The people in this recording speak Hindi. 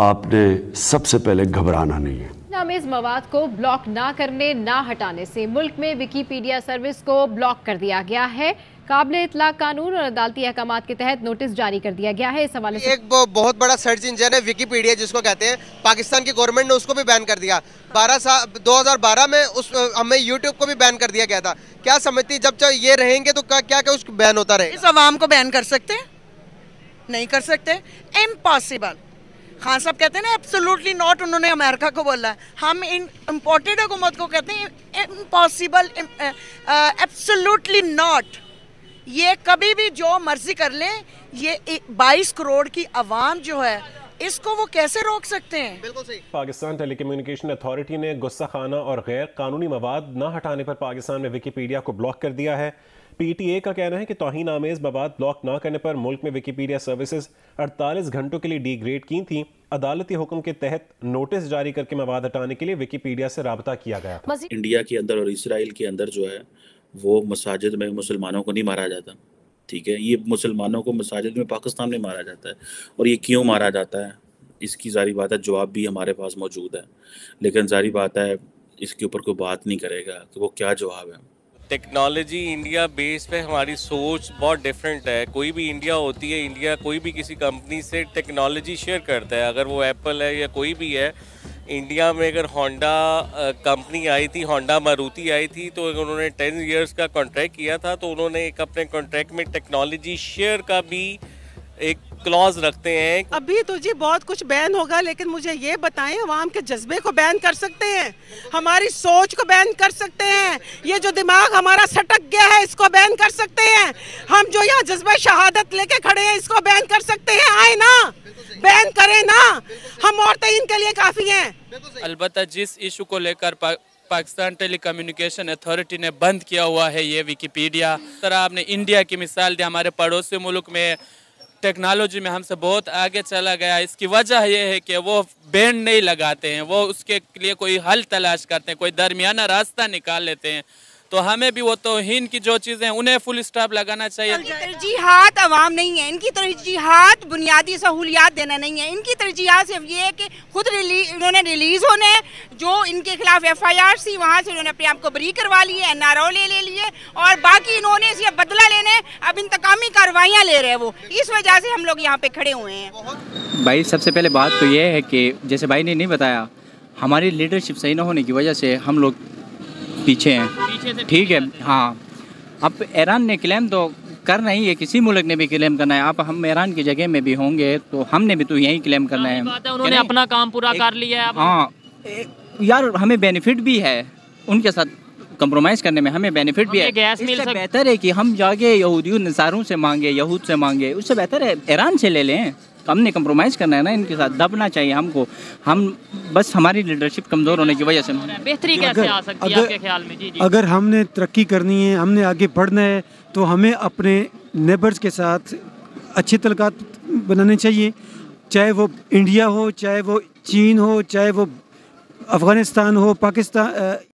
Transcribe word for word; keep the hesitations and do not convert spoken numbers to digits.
आपने सबसे पहले घबराना नहीं है। नामेज़ मवाद को ब्लॉक ना करने ना हटाने से मुल्क में विकीपीडिया सर्विस को ब्लॉक कर दिया गया है। काबिले इतलाक कानून और अदालती अहकाम के तहत नोटिस जारी कर दिया गया है। इस हवाले से एक बहुत बड़ा सर्च इंजन है विकीपीडिया, जिसको कहते हैं, पाकिस्तान की गवर्नमेंट ने उसको भी बैन कर दिया। बारह साल दो हज़ार बारह में उस हमें यूट्यूब को भी बैन कर दिया गया था। क्या समझती जब चाहे ये रहेंगे तो क्या क्या, क्या उसको बैन होता रहे? इस आवाम को बैन कर सकते नहीं कर सकते, इम्पॉसिबल। खान साहब कहते हैं ना एब्सोल्युटली नॉट, उन्होंने अमेरिका को बोला है। हम इन इम्पोर्टेड हुकूमत को कहते हैं इम्पॉसिबल, एब्सोल्युटली नॉट। ये कभी भी जो मर्जी कर लें, ये बाईस करोड़ की आवाम जो है इसको वो कैसे रोक सकते हैं? बिल्कुल सही। पाकिस्तान टेलीकम्युनिकेशन अथॉरिटी ने गुस्साखाना और गैर कानूनी मवाद ना हटाने पर पाकिस्तान में विकिपीडिया को ब्लॉक कर दिया है। पीटीए का कहना है कि तौहीन आमेज़ मवाद ब्लॉक ना करने पर मुल्क में विकिपीडिया सर्विसेज अड़तालीस घंटों के लिए डिग्रेड की थी। अदालती हुक्म के तहत नोटिस जारी करके मवाद हटाने के लिए विकिपीडिया से रब्ता किया गया। इंडिया के अंदर और इसराइल के अंदर जो है वो मसाजिद में मुसलमानों को नहीं मारा जाता, ठीक है? ये मुसलमानों को मसाजिद में पाकिस्तान में मारा जाता है, और ये क्यों मारा जाता है इसकी जारी बात है जवाब भी हमारे पास मौजूद है, लेकिन जारी बात है इसके ऊपर कोई बात नहीं करेगा कि वो क्या जवाब है। टेक्नोलॉजी इंडिया बेस पे हमारी सोच बहुत डिफरेंट है। कोई भी इंडिया होती है, इंडिया कोई भी किसी कंपनी से टेक्नोलॉजी शेयर करता है, अगर वो एप्पल है या कोई भी है। इंडिया में अगर होंडा कंपनी आई थी, होंडा मारुति आई थी, तो उन्होंने टेन ईयर्स का कॉन्ट्रैक्ट किया था, तो उन्होंने एक अपने कॉन्ट्रैक्ट में टेक्नोलॉजी शेयर का भी एक क्लॉज रखते हैं। अभी तो जी बहुत कुछ बैन होगा, लेकिन मुझे ये बताएं आवाम के जज्बे को बैन कर सकते हैं? हमारी सोच को बैन कर सकते हैं? ये जो दिमाग हमारा सटक गया है इसको बैन कर सकते हैं? हम जो यहाँ जज्बे शहादत लेके खड़े हैं इसको बैन कर सकते हैं? आए ना, बैन करें ना, हम औरतें इनके लिए काफ़ी हैं। अलबत्ता जिस इशू को लेकर पा, पाकिस्तान टेलीकम्युनिकेशन अथॉरिटी ने बंद किया हुआ है ये विकिपीडिया, तरह आपने इंडिया की मिसाल दी, हमारे पड़ोसी मुल्क में टेक्नोलॉजी में हमसे बहुत आगे चला गया। इसकी वजह यह है कि वो बैन नहीं लगाते हैं, वो उसके लिए कोई हल तलाश करते हैं, कोई दरमियाना रास्ता निकाल लेते हैं। तो हमें भी वो तौहीन की जो चीज़ें उन्हें फुल स्टॉप लगाना चाहिए। इनकी तरजीहात आवाम नहीं है, इनकी तरजीहात बुनियादी सहूलियात देना नहीं है, इनकी तरजीहात सिर्फ ये है कि खुद रिली, इन्होंने रिलीज़ होने जो इनके खिलाफ एफ आई आर सी वहाँ से इन्होंने अपने आप को बरी करवा ली है, एन आर ओ ले लिए, और बाकी इन्होंने इसलिए बदला लेने अब इंतकामी कार्रवाइयाँ ले रहे हैं। वो इस वजह से हम लोग यहाँ पे खड़े हुए हैं। भाई सबसे पहले बात तो ये है कि जैसे भाई ने नहीं बताया, हमारी लीडरशिप सही न होने की वजह से हम लोग पीछे हैं, ठीक है? हाँ, अब ईरान ने क्लेम तो करना ही है, किसी मुल्क ने भी क्लेम करना है। अब हम ईरान की जगह में भी होंगे तो हमने भी तो यही क्लेम करना है। उन्होंने अपना काम पूरा कर लिया है। हाँ यार, हमें बेनिफिट भी है उनके साथ कंप्रोमाइज़ करने में, हमें बेनिफिट भी है। गैस मिल सकती है, बेहतर है कि हम जाके यहूदियों नसारों से मांगे, यहूद से मांगे, उससे बेहतर है ईरान से ले लें। हमने कंप्रोमाइज़ करना है ना इनके साथ, दबना चाहिए हमको। हम बस हमारी लीडरशिप कमज़ोर होने की वजह से बेहतरी कैसे आ सकती है आपके ख्याल में? जी जी, अगर हमने तरक्की करनी है, हमने आगे बढ़ना है, तो हमें अपने नेबर्स के साथ अच्छे तलकात बनाने चाहिए, चाहे वो इंडिया हो, चाहे वो चीन हो, चाहे वो अफ़गानिस्तान हो, पाकिस्तान